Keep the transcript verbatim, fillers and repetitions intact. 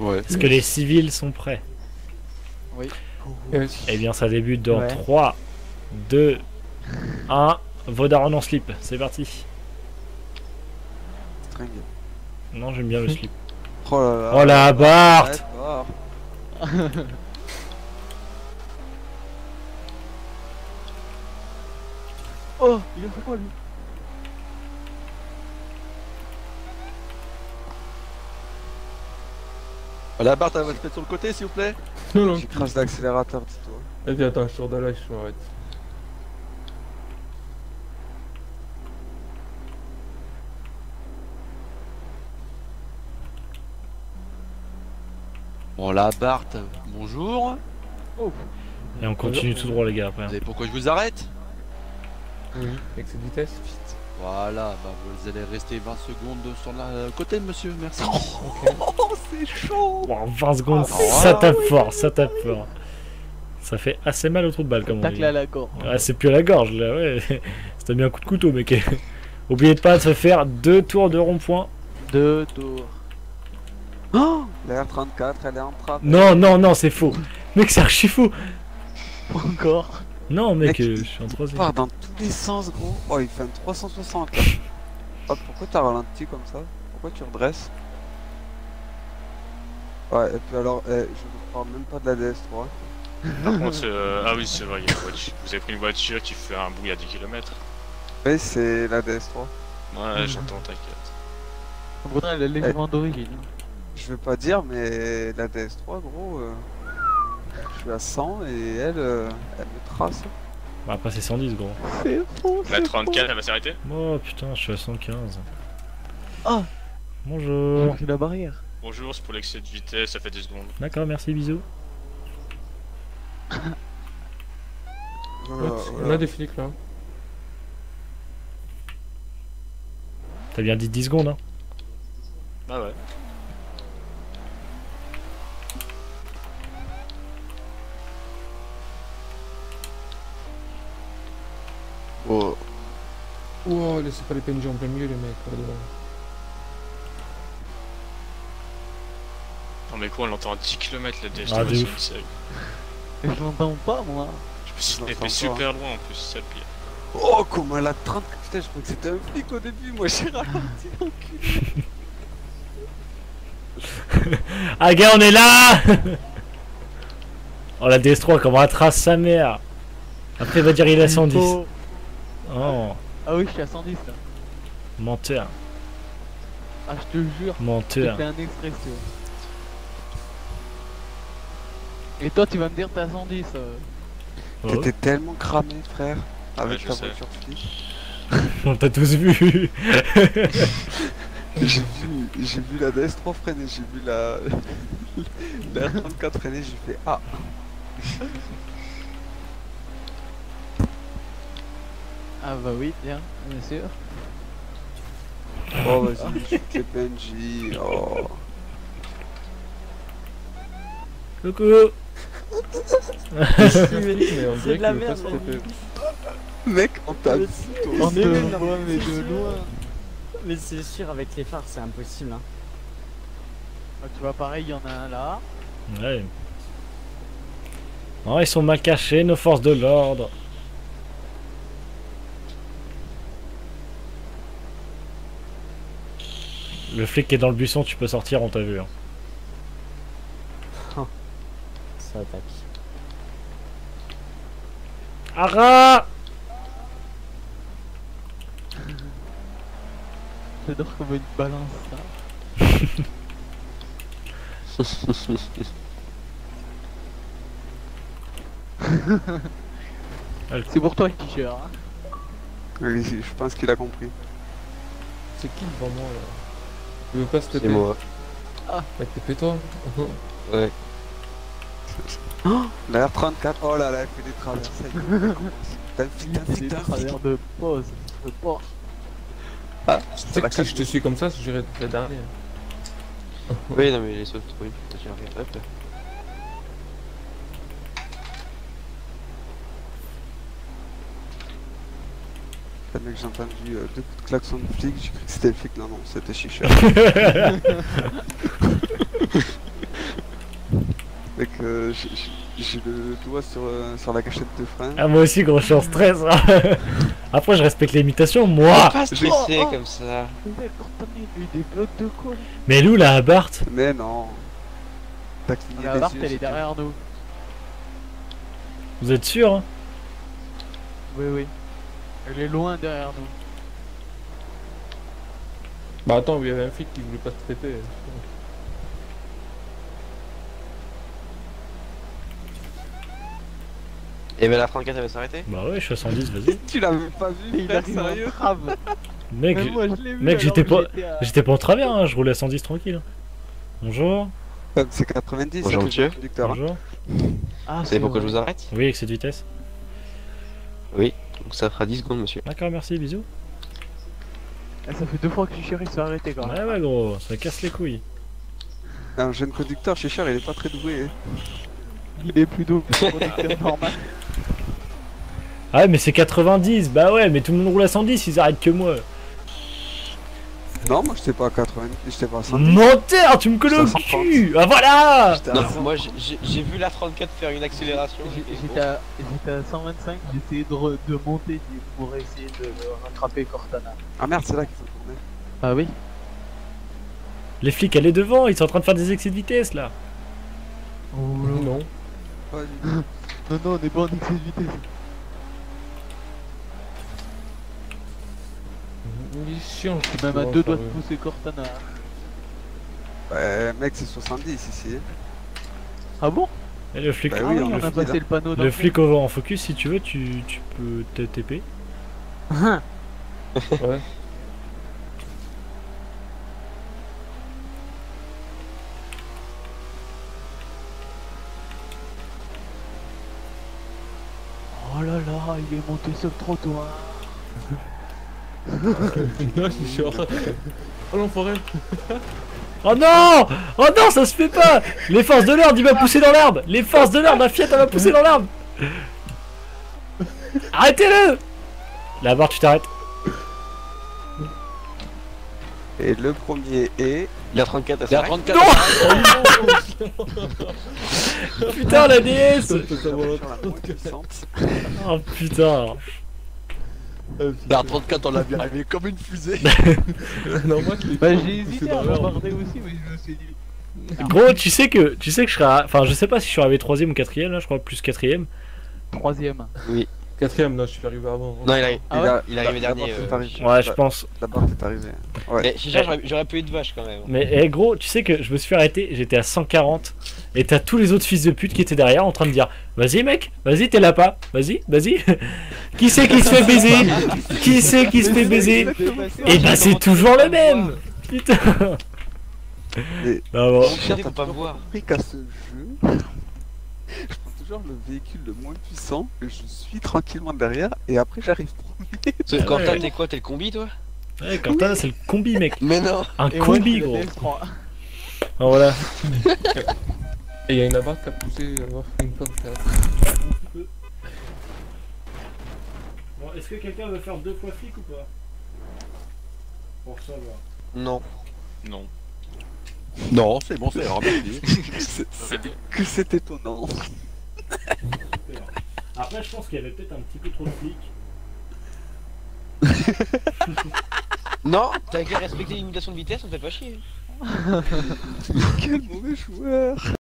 Ouais. Est-ce que les civils sont prêts? Oui. Et eh bien ça débute dans ouais. trois, deux, un. Vodaron en slip, c'est parti. Très bien. Non, j'aime bien le slip. Oh là là. Oh la Bart. Oh, il a fait quoi lui? La barre, t'as votre tête sur le côté, s'il vous plaît? Non, non. J'écrase l'accélérateur, petit toi. Vas-y, attends, je tourne de là, je m'arrête. Bon, la barre, bonjour. Oh. Et on continue bonjour. Tout droit, les gars, après. Vous savez pourquoi je vous arrête? Oui, avec cette vitesse. Vite. Voilà, bah vous allez rester vingt secondes sur le côté, monsieur, merci. Okay. Oh, c'est chaud. Wow, vingt secondes, ah, ça tape oui, fort, oui. ça tape fort. Ça fait assez mal au trou de balle, comme on dit. Tacle à la gorge. Ah, c'est plus à la gorge, là, ouais. C'était bien un coup de couteau, mec. Oubliez de pas de se faire deux tours de rond-point. Deux tours. Oh, la R trente-quatre, elle est en trappe. Non, non, non, c'est faux. Mec, c'est archi faux. Encore. Non mec, mec euh, je suis en troisième. Il part dans tous les sens gros. Oh il fait un trois cent soixante là. Oh pourquoi t'as ralenti comme ça? Pourquoi tu redresses? Ouais et puis alors eh, je ne parle même pas de la D S trois. Par contre euh, ah oui c'est vrai, il y a une voiture. Vous avez pris une voiture qui fait un bout à dix kilomètres. Oui c'est la D S trois. Ouais j'entends, t'inquiète. Pourtant elle a l'élément d'origine. Je veux pas dire mais la D S trois gros euh... je suis à cent et elle, euh, elle me trace. Bah après c'est cent dix gros. C'est fou, la trente-quatre fou. Elle va s'arrêter. Oh putain je suis à cent quinze. Ah bonjour. C'est la barrière. Bonjour, c'est pour l'excès de vitesse, ça fait dix secondes. D'accord, merci, bisous. Voilà, voilà. On a des flics là. T'as bien dit dix secondes hein. Bah ouais. Oh. Wow, laissez pas les P N J en plein milieu les mecs. Non mais quoi, on l'entend à dix kilomètres la D S trois. Ah, c'est une série. Je l'entends pas moi. Je me suis tapé super loin en plus, c'est le pire. Oh comment elle a trente, putain je crois que c'était un flic au début, moi j'ai ralenti l'enculé. Ah gars on est là. Oh la D S trois comment elle trace sa mère. Après il va dire il a cent dix. Oh. Ah oui, je suis à cent dix là. Menteur. Ah, je te jure. Menteur. C'était un expression. Et toi, tu vas me dire t'es à cent dix. Euh... Oh. T'étais tellement cramé, frère. Avec ouais, ta sais. voiture flic. On t'a tous vu. J'ai vu, j'ai vu la D S trois freiner, j'ai vu la. La R trente-quatre freiner, j'ai fait ah. Ah bah oui, bien, bien sûr. Oh vas-y, c'est P N J. Oh. Coucou. C'est de la merde. Mec, on t'a vu. On est même là, mais de loin. Mais c'est sûr, avec les phares, c'est impossible. Hein. Ah, tu vois, pareil, il y en a un là. Ouais. Non, ils sont mal cachés, nos forces de l'ordre. Le flic qui est dans le buisson, tu peux sortir, on t'a vu. Hein. Ça attaque. Ara. J'adore comment il balance ça. C'est pour toi, Chicheure. Hein. Oui, je pense qu'il a compris. C'est qui devant moi là? Tu veux pas se taper? C'est moi. Ah, bah t'es toi. Ouais. Oh, la R trente-quatre, oh là là, elle fait des traverses. T'as fait des traverses de pause. De pause. Ah, tu sais que si je te suis comme ça, je dirais la dernière. Oui, non mais les autres, oui, j'ai rien. Hop là. Mec, j'ai entendu euh, deux coups de klaxon de flic, j'ai cru que c'était le flic, non non, c'était Chicheure. Mec, euh, j'ai le doigt sur, euh, sur la gâchette de frein. Ah, moi aussi, gros, je suis en stress. Après, je respecte les limitations, moi. Je sais, comme ça. Mais elle est où la Abarth? Mais non. La Abarth, elle est derrière nous. Vous êtes sûr? Oui, oui. Elle est loin derrière nous. Bah attends, il y avait un flic qui voulait pas se traiter. Et ben la Franquette elle va s'arrêter. Bah ouais, je suis à cent dix, vas-y. Tu l'avais pas vu, il est sérieux. Mec, mec j'étais pas j'étais pas en travers, hein, je roulais à cent dix tranquille. Bonjour. C'est quatre-vingt-dix. Bonjour monsieur. Bonjour. Ah, vous savez pourquoi je vous arrête? Oui, avec cette vitesse. Oui, donc ça fera dix secondes monsieur. D'accord, merci, bisous. Ah, ça fait deux fois que Chicheure s'est arrêté quand même. Ouais ouais gros, ça casse les couilles. Un jeune conducteur, Chicheure, il est pas très doué. Il est plus doué que le conducteur normal. Ah ouais mais c'est quatre-vingt-dix, bah ouais mais tout le monde roule à cent dix, ils arrêtent que moi. Non moi j'étais pas à quatre-vingts, j'étais pas à cent dix. Menteur, tu me colles au cul. Ah voilà. Non, moi j'ai vu la trente-quatre faire une accélération. J'étais à, à cent vingt-cinq, j'ai essayé de, de monter pour essayer de rattraper Cortana. Ah merde, c'est là qu'il faut tourner. Ah oui. Les flics allaient devant, ils sont en train de faire des excès de vitesse là. Oh non. Non non, on est pas en excès de vitesse. Il est chiant, je suis même à deux doigts de pousser Cortana. Ouais, mec, c'est soixante-dix ici. Ah bon? Et le flic, bah oui, on, on a passé le panneau. Le flic au vent en focus, si tu veux, tu, tu peux T T P. Ouais. Oh là là, il est monté sur le trottoir. Non, je suis hors. Oh l'enfoiré. Oh non. Oh non, ça se fait pas. Les forces de l'ordre, il m'a poussé dans l'arbre. Les forces de l'ordre, la Fiat, elle m'a poussé dans l'arbre. Arrêtez-le. La barre, tu t'arrêtes. Et le premier est... La trente-quatre à trente-quatre. Non. Putain, la D S. Oh putain. La trente-quatre on l'a bien arrivé comme une fusée. Non moi je l'ai bah, hésité à bombarder aussi mais je me suis dit. Gros tu sais que tu sais que je serai à... enfin je sais pas si je suis arrivé troisième ou quatrième là, je crois plus quatrième. Troisième. Oui. Quatrième non je suis arrivé avant. Non il est ah ouais il arrivé dernier. Euh... Ouais je pense. La barre est arrivée. Ouais. J'aurais pu être vache quand même. Mais eh, gros tu sais que je me suis arrêté, j'étais à cent quarante et t'as tous les autres fils de pute qui étaient derrière en train de dire vas-y mec, vas-y t'es là pas, vas-y, vas-y. Qui c'est qui se fait baiser? Qui c'est qui se fait baiser? Et bah c'est toujours le même. Putain. Non bon. J'arrive pas à voir. Qu'à ce jeu. Genre le véhicule le moins puissant, je suis tranquillement derrière et après j'arrive premier. Cortana ouais, ouais. T'es quoi? T'es le combi toi? Ouais Cortana oui. C'est le combi mec. Mais non. Un et combi ouais, gros. Oh voilà. Et y'a une abat qui a poussé une porte. Bon est-ce que quelqu'un veut faire deux fois flic ou pas? Pour ça là. Non. Non. Non c'est bon c'est rapide. Que c'est étonnant. Après je pense qu'il y avait peut-être un petit peu trop de flics. Non, t'as qu'à respecter les limitations de vitesse, on fait pas chier. Quel mauvais joueur.